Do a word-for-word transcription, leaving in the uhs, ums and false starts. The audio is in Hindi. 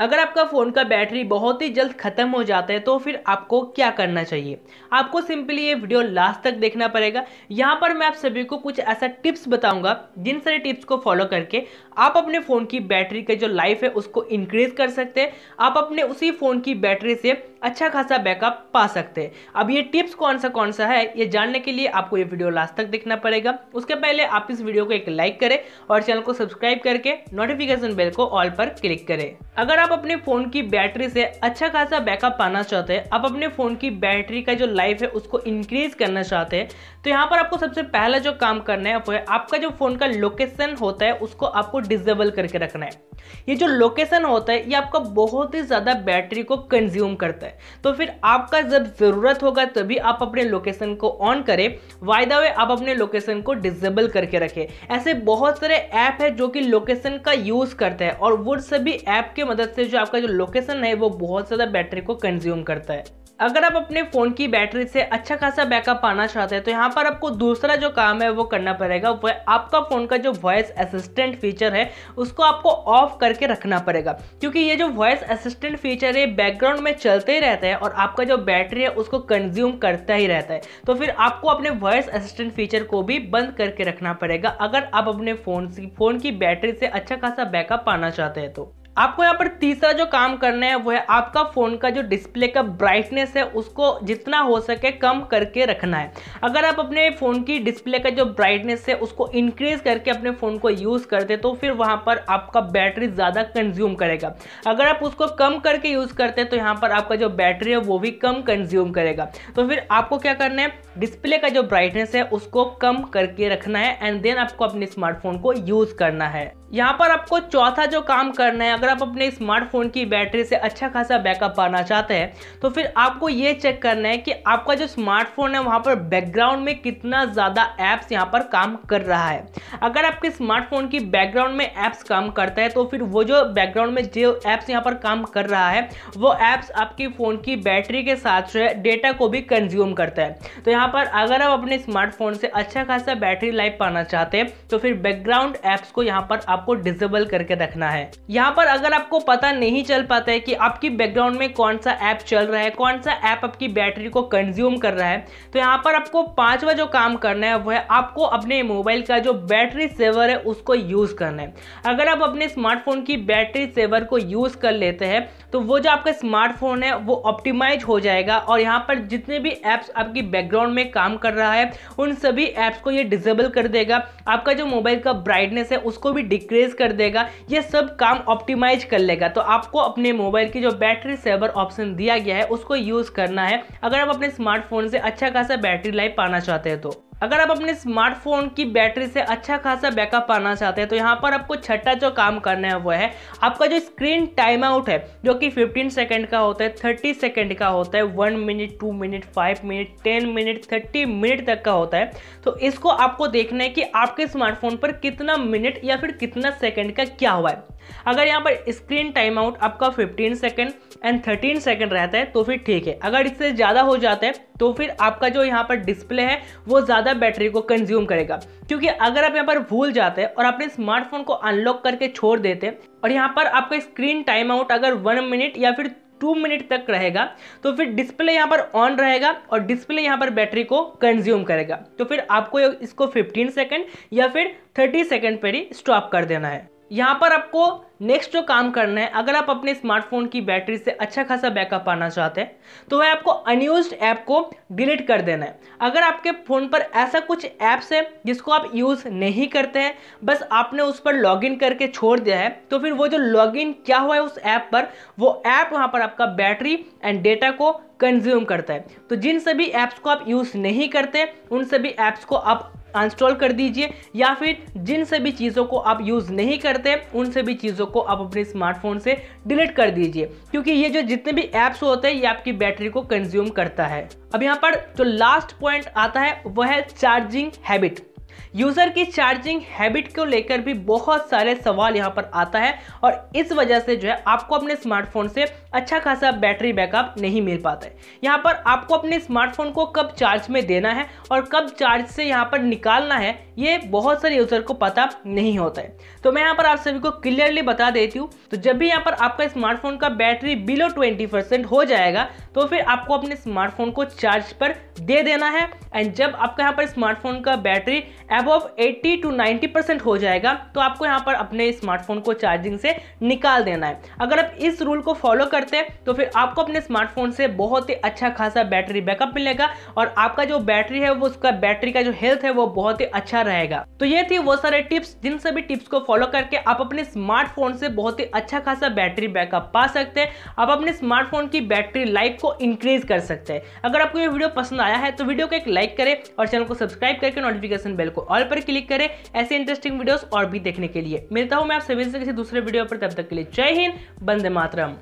अगर आपका फ़ोन का बैटरी बहुत ही जल्द ख़त्म हो जाता है तो फिर आपको क्या करना चाहिए, आपको सिंपली ये वीडियो लास्ट तक देखना पड़ेगा। यहाँ पर मैं आप सभी को कुछ ऐसा टिप्स बताऊंगा जिन सारे टिप्स को फॉलो करके आप अपने फ़ोन की बैटरी का जो लाइफ है उसको इंक्रीज़ कर सकते हैं, आप अपने उसी फ़ोन की बैटरी से अच्छा खासा बैकअप पा सकते हैं। अब ये टिप्स कौन सा कौन सा है ये जानने के लिए आपको ये वीडियो लास्ट तक देखना पड़ेगा। उसके पहले आप इस वीडियो को एक लाइक करें और चैनल को सब्सक्राइब करके नोटिफिकेशन बेल को ऑल पर क्लिक करें। अगर आप अपने फ़ोन की बैटरी से अच्छा खासा बैकअप पाना चाहते हैं, आप अपने फ़ोन की बैटरी का जो लाइफ है उसको इंक्रीज़ करना चाहते हैं, तो यहाँ पर आपको सबसे पहला जो काम करना है वो है आपका जो फ़ोन का लोकेशन होता है उसको आपको डिसेबल करके रखना है। ये जो लोकेशन होता है ये आपका बहुत ही ज़्यादा बैटरी को कंज्यूम करता है, तो फिर आपका जब जरूरत होगा तभी आप अपने लोकेशन को ऑन करें। बाय द वे आप अपने लोकेशन को डिसेबल करके रखें। ऐसे बहुत सारे ऐप है जो कि लोकेशन का यूज करते हैं और वो सभी ऐप के मदद से जो आपका जो लोकेशन है वो बहुत ज्यादा बैटरी को कंज्यूम करता है। अगर आप अपने फ़ोन की बैटरी से अच्छा खासा बैकअप पाना चाहते हैं तो यहाँ पर आपको दूसरा जो काम है वो करना पड़ेगा वह आपका फ़ोन का जो वॉइस असिस्टेंट फीचर है उसको आपको ऑफ करके रखना पड़ेगा, क्योंकि ये जो वॉइस असिस्टेंट फीचर है बैकग्राउंड में चलते ही रहता है और आपका जो बैटरी है उसको कंज्यूम करता ही रहता है। तो फिर आपको अपने वॉइस असिस्टेंट फीचर को भी बंद करके रखना पड़ेगा अगर आप अपने फ़ोन फ़ोन की बैटरी से अच्छा खासा बैकअप पाना चाहते हैं। तो आपको यहाँ पर तीसरा जो काम करना है वो है आपका फ़ोन का जो डिस्प्ले का ब्राइटनेस है उसको जितना हो सके कम करके रखना है। अगर आप अपने फ़ोन की डिस्प्ले का जो ब्राइटनेस है उसको इंक्रीज़ करके अपने फ़ोन को यूज़ करते तो फिर वहाँ पर आपका बैटरी ज़्यादा कंज्यूम करेगा। अगर आप उसको कम करके यूज़ करते तो यहाँ पर आपका जो बैटरी है वो भी कम कंज्यूम करेगा। तो फिर आपको क्या करना है, डिस्प्ले का जो ब्राइटनेस है उसको कम करके रखना है एंड देन आपको अपने स्मार्टफोन को यूज़ करना है। यहाँ पर आपको चौथा जो काम करना है, अगर आप अपने स्मार्टफोन की बैटरी से अच्छा खासा बैकअप पाना चाहते हैं तो फिर आपको ये चेक करना है कि आपका जो स्मार्टफोन है वहाँ पर बैकग्राउंड में कितना ज़्यादा ऐप्स यहाँ पर काम कर रहा है। अगर आपके स्मार्टफोन की बैकग्राउंड में ऐप्स काम करता है तो फिर वो जो बैकग्राउंड में जो ऐप्स यहाँ पर काम कर रहा है वो ऐप्स आपकी फ़ोन की बैटरी के साथ जो है डेटा को भी कंज्यूम करता है। तो यहाँ पर अगर आप अपने स्मार्टफोन से अच्छा खासा बैटरी लाइफ पाना चाहते हैं तो फिर बैकग्राउंड ऐप्स को यहाँ पर आपको डिसेबल करके रखना है। यहाँ पर अगर आपको पता नहीं चल पाता है कि आपकी बैकग्राउंड में कौन सा ऐप चल रहा है, कौन सा ऐप आपकी बैटरी को कंज्यूम कर रहा है, तो यहाँ पर आपको पांचवा जो काम करना है वह आपको अपने मोबाइल का जो बैटरी सेवर है उसको यूज़ करना है। अगर आप अपने स्मार्टफोन की बैटरी सेवर को यूज़ कर लेते हैं तो वो जो आपका स्मार्टफोन है वो ऑप्टिमाइज हो जाएगा और यहाँ पर जितने भी ऐप्स आपकी बैकग्राउंड में काम कर रहा है उन सभी ऐप्स को ये डिसेबल कर देगा। आपका जो मोबाइल का ब्राइटनेस है उसको भी डिक्रीज कर देगा। ये सब काम ऑप्टिमाइज कर लेगा। तो आपको अपने मोबाइल की जो बैटरी सेवर ऑप्शन दिया गया है उसको यूज़ करना है अगर आप अपने स्मार्टफोन से अच्छा खासा बैटरी लाइफ पाना चाहते हैं। तो अगर आप अपने स्मार्टफोन की बैटरी से अच्छा खासा बैकअप पाना चाहते हैं तो यहाँ पर आपको छठा जो काम करना है वो है आपका जो स्क्रीन टाइम आउट है जो कि पंद्रह सेकंड का होता है, तीस सेकंड का होता है, एक मिनट, दो मिनट, पाँच मिनट, दस मिनट, तीस मिनट तक का होता है। तो इसको आपको देखना है कि आपके स्मार्टफोन पर कितना मिनट या फिर कितना सेकंड का क्या हुआ है। अगर यहाँ पर स्क्रीन टाइम आउट आपका पंद्रह सेकंड एंड तेरह सेकंड रहता है तो फिर ठीक है। अगर इससे ज़्यादा हो जाता है तो फिर आपका जो यहाँ पर डिस्प्ले है वो ज़्यादा बैटरी को कंज्यूम करेगा, क्योंकि अगर आप यहाँ पर भूल जाते हैं और अपने स्मार्टफोन को अनलॉक करके छोड़ देते हैं और यहाँ पर आपका स्क्रीन टाइम आउट अगर वन मिनट या फिर टू मिनट तक रहेगा तो फिर डिस्प्ले यहाँ पर ऑन रहेगा और डिस्प्ले यहाँ पर बैटरी को कंज्यूम करेगा। तो फिर आपको इसको पंद्रह सेकंड या फिर तीस सेकंड पर ही स्टॉप कर देना है। यहाँ पर आपको नेक्स्ट जो काम करना है, अगर आप अपने स्मार्टफोन की बैटरी से अच्छा खासा बैकअप पाना चाहते हैं तो वह आपको अनयूज्ड ऐप को डिलीट कर देना है। अगर आपके फ़ोन पर ऐसा कुछ ऐप्स है जिसको आप यूज़ नहीं करते हैं, बस आपने उस पर लॉगिन करके छोड़ दिया है, तो फिर वो जो लॉगिन क्या हुआ है उस ऐप पर, वो ऐप वहाँ पर आपका बैटरी एंड डेटा को कंज्यूम करता है। तो जिन सभी ऐप्स को आप यूज़ नहीं करते उन सभी ऐप्स को आप अनइंस्टॉल कर दीजिए, या फिर जिन सभी चीज़ों को आप यूज़ नहीं करते उन सभी चीज़ों को आप अपने स्मार्टफोन से डिलीट कर दीजिए, क्योंकि ये जो जितने भी ऐप्स होते हैं ये आपकी बैटरी को कंज्यूम करता है। अब यहाँ पर जो लास्ट पॉइंट आता है वह है चार्जिंग हैबिट। यूज़र की चार्जिंग हैबिट को लेकर भी बहुत सारे सवाल यहाँ पर आता है और इस वजह से जो है आपको अपने स्मार्टफोन से अच्छा खासा बैटरी बैकअप नहीं मिल पाता है। यहाँ पर आपको अपने स्मार्टफोन को कब चार्ज में देना है और कब चार्ज से यहाँ पर निकालना है ये बहुत सारे यूजर को पता नहीं होता है। तो मैं यहाँ पर आप सभी को क्लियरली बता देती हूँ। तो जब भी यहाँ पर आपका स्मार्टफोन का बैटरी बिलो ट्वेंटी परसेंट हो जाएगा तो फिर आपको अपने स्मार्टफोन को चार्ज पर दे देना है। एंड जब आपका यहाँ पर स्मार्टफोन का battery above eighty two ninety percent हो जाएगा तो आपको यहाँ पर अपने स्मार्टफोन को चार्जिंग से निकाल देना है। अगर आप इस रूल को फॉलो करते हैं तो फिर आपको अपने स्मार्टफोन से बहुत ही अच्छा खासा बैटरी बैकअप मिलेगा और आपका जो बैटरी है वो उसका बैटरी का जो हेल्थ है वो बहुत ही अच्छा रहेगा। तो ये थी वो सारे टिप्स, जिन सभी टिप्स को फॉलो करके आप अपने स्मार्टफोन से बहुत ही अच्छा खासा बैटरी बैकअप पा सकते हैं। आप अपने स्मार्टफोन की बैटरी लाइफ को इंक्रीज कर सकते हैं। अगर आपको ये वीडियो पसंद आया है तो वीडियो को एक लाइक करें और चैनल को सब्सक्राइब करके नोटिफिकेशन बेल को ऑल पर क्लिक करें ऐसे इंटरेस्टिंग वीडियोस और भी देखने के लिए। मिलता हूं मैं आप सभी से किसी दूसरे वीडियो पर, तब तक के लिए जय हिंद, वंदे मातरम।